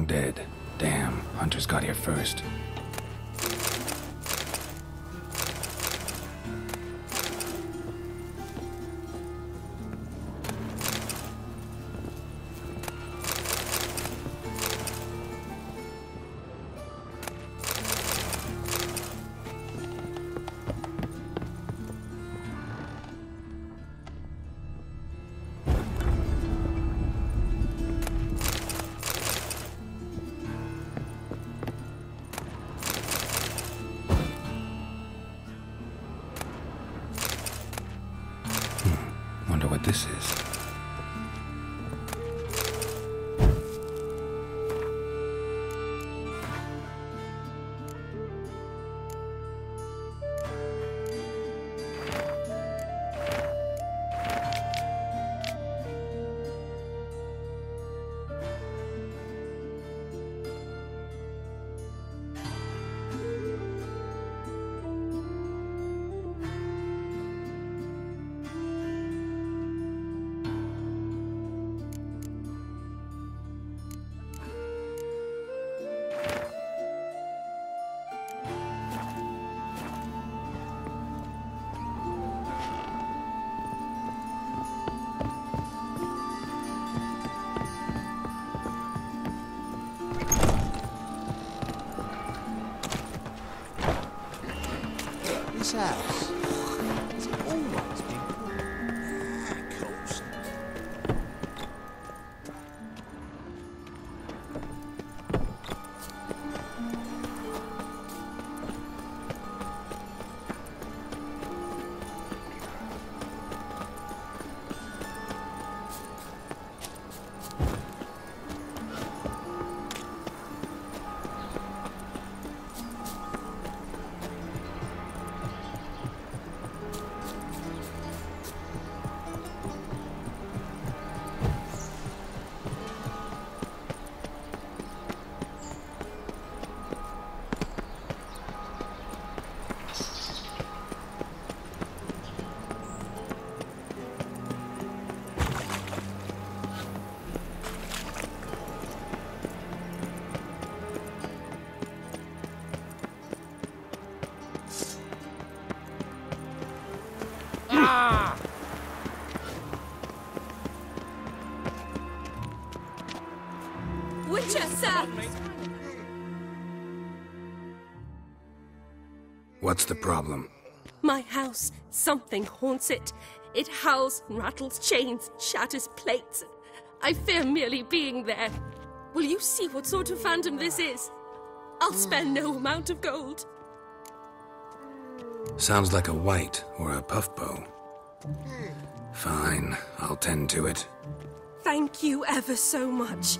long dead. Damn, hunters got here first. House has always been closed. What's the problem? My house. Something haunts it. It howls and rattles chains, shatters plates. I fear merely being there. Will you see what sort of phantom this is? I'll spare no amount of gold. Sounds like a white or a puffbow. Fine, I'll tend to it. Thank you ever so much.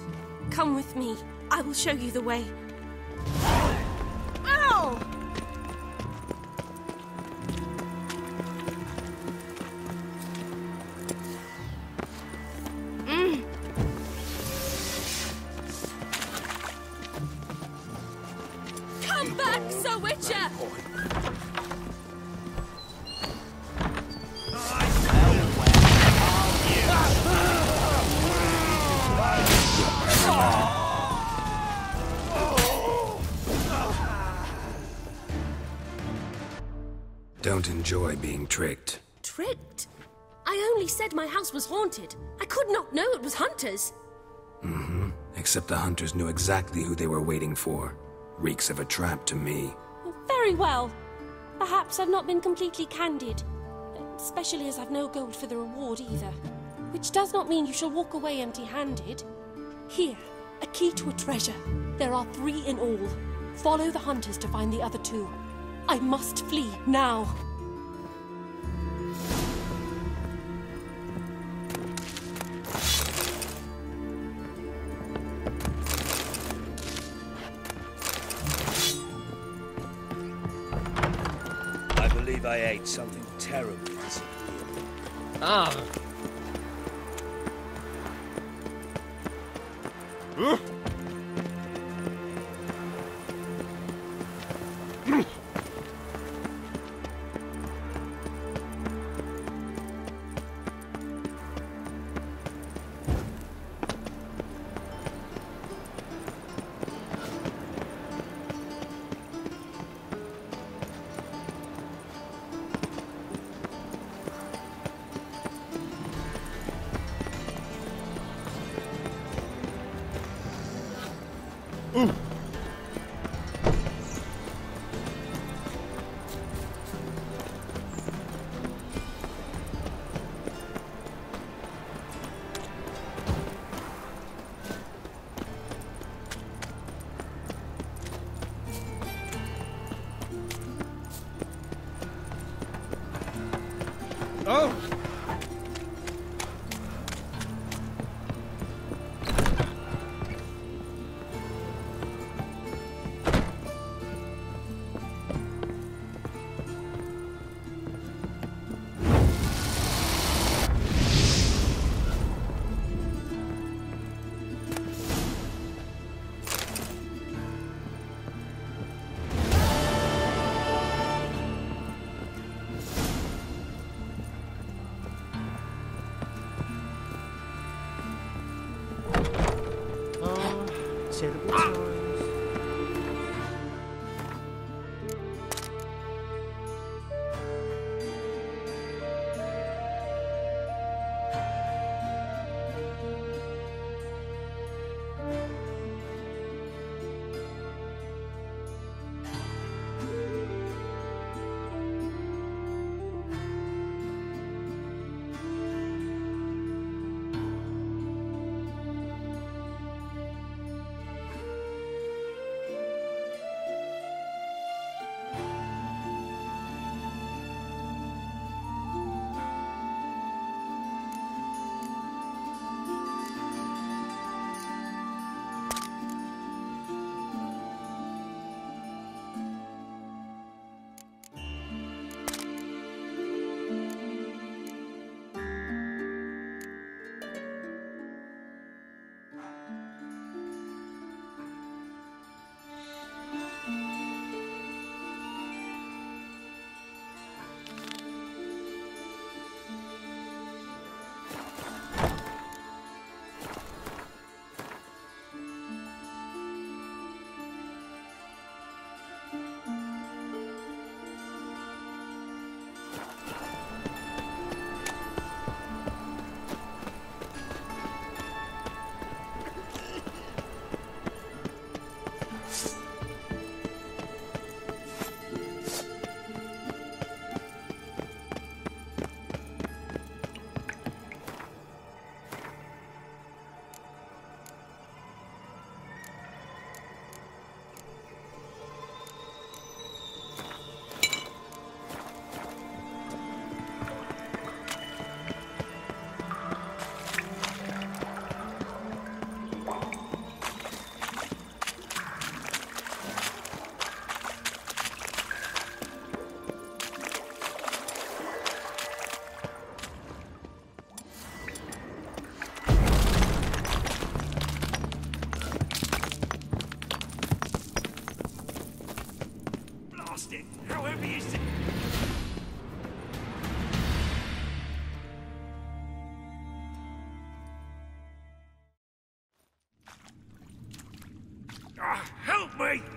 Come with me. I will show you the way. Ow! Come back, Sir Witcher! Don't enjoy being tricked. Tricked? I only said my house was haunted. I could not know it was hunters. Mm-hmm. Except the hunters knew exactly who they were waiting for. Reeks of a trap to me. Very well. Perhaps I've not been completely candid. Especially as I've no gold for the reward either. Which does not mean you shall walk away empty-handed. Here, a key to a treasure. There are 3 in all. Follow the hunters to find the other 2. I must flee now. I believe I ate something terrible this year. Ah. Huh?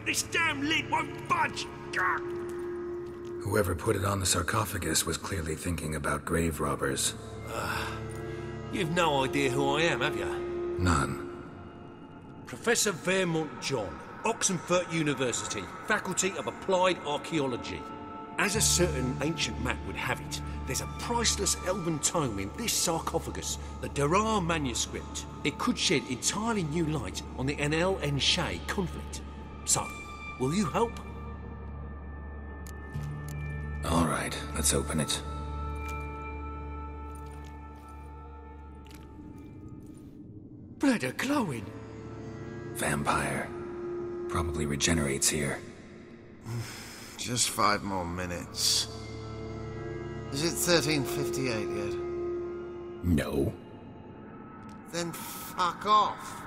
This damn lid won't budge! Gah. Whoever put it on the sarcophagus was clearly thinking about grave robbers. You've no idea who I am, have you? None. Professor Vermont John, Oxenfurt University, Faculty of Applied Archaeology. As a certain ancient map would have it, there's a priceless elven tome in this sarcophagus, the Dara manuscript. It could shed entirely new light on the NLNShay conflict. So, will you help? All right, let's open it. Blood are glowing. Vampire. Probably regenerates here. Just 5 more minutes. Is it 1358 yet? No. Then fuck off.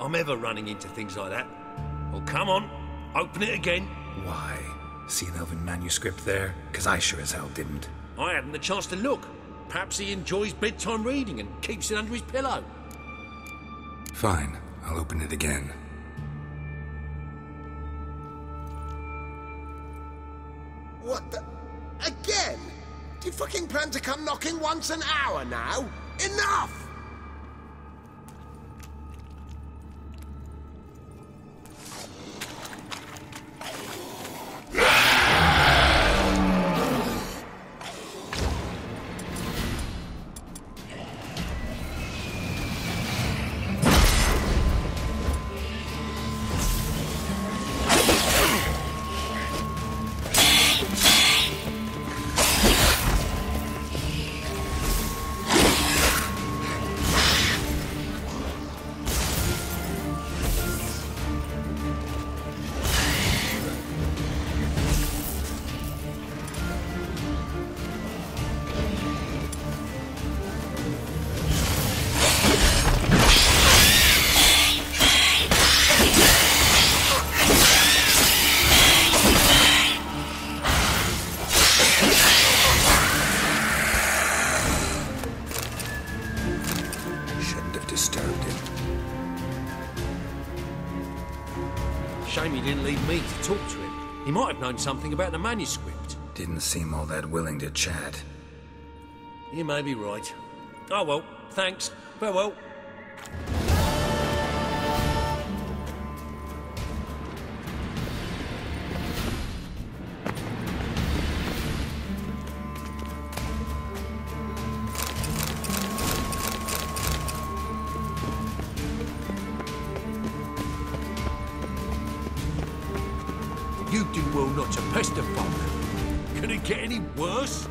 I'm ever running into things like that. Well, come on, open it again. Why? See an elven manuscript there? Because I sure as hell didn't. I hadn't the chance to look. Perhaps he enjoys bedtime reading and keeps it under his pillow. Fine, I'll open it again. What the... Again? Do you fucking plan to come knocking once an hour now? Enough! Shame he didn't leave me to talk to him. He might have known something about the manuscript. Didn't seem all that willing to chat. You may be right. Oh well, thanks. Farewell. You do well not to pester folk. Could it get any worse?